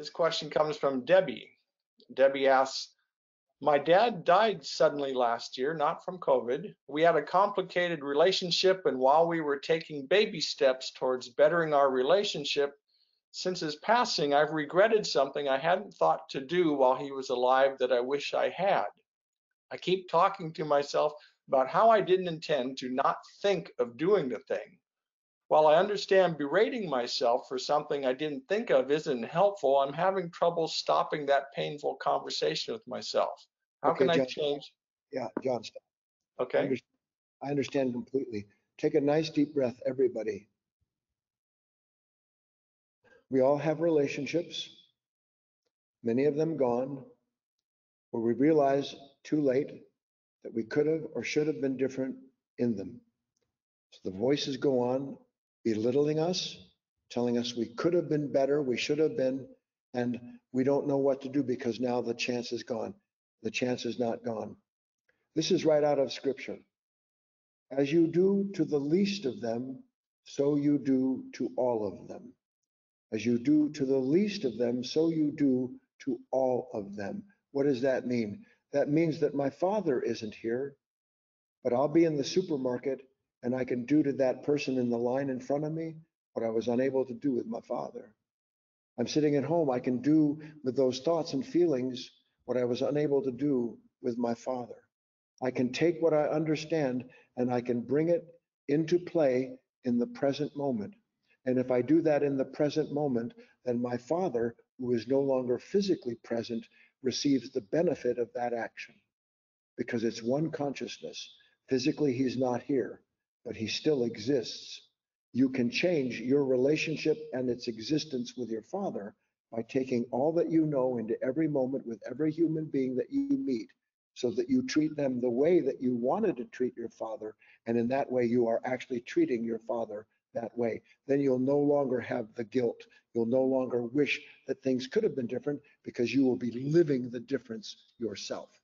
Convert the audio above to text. This question comes from Debbie. Debbie asks, my dad died suddenly last year, not from COVID. We had a complicated relationship, and while we were taking baby steps towards bettering our relationship, since his passing, I've regretted something I hadn't thought to do while he was alive that I wish I had. I keep talking to myself about how I didn't intend to not think of doing the thing. While I understand berating myself for something I didn't think of isn't helpful, I'm having trouble stopping that painful conversation with myself. How can I change? Yeah, John. Okay. I understand completely. Take a nice deep breath, everybody. We all have relationships, many of them gone, where we realize too late that we could have or should have been different in them. So the voices go on belittling us, telling us we could have been better, we should have been, and we don't know what to do because now the chance is gone. The chance is not gone. This is right out of Scripture. As you do to the least of them, so you do to all of them. As you do to the least of them, so you do to all of them. What does that mean? That means that my father isn't here, but I'll be in the supermarket and I can do to that person in the line in front of me what I was unable to do with my father. I'm sitting at home, I can do with those thoughts and feelings what I was unable to do with my father. I can take what I understand and I can bring it into play in the present moment. And if I do that in the present moment, then my father, who is no longer physically present, receives the benefit of that action because it's one consciousness. Physically, he's not here, but he still exists. You can change your relationship and its existence with your father by taking all that you know into every moment with every human being that you meet so that you treat them the way that you wanted to treat your father. And in that way, you are actually treating your father that way. Then you'll no longer have the guilt. You'll no longer wish that things could have been different because you will be living the difference yourself.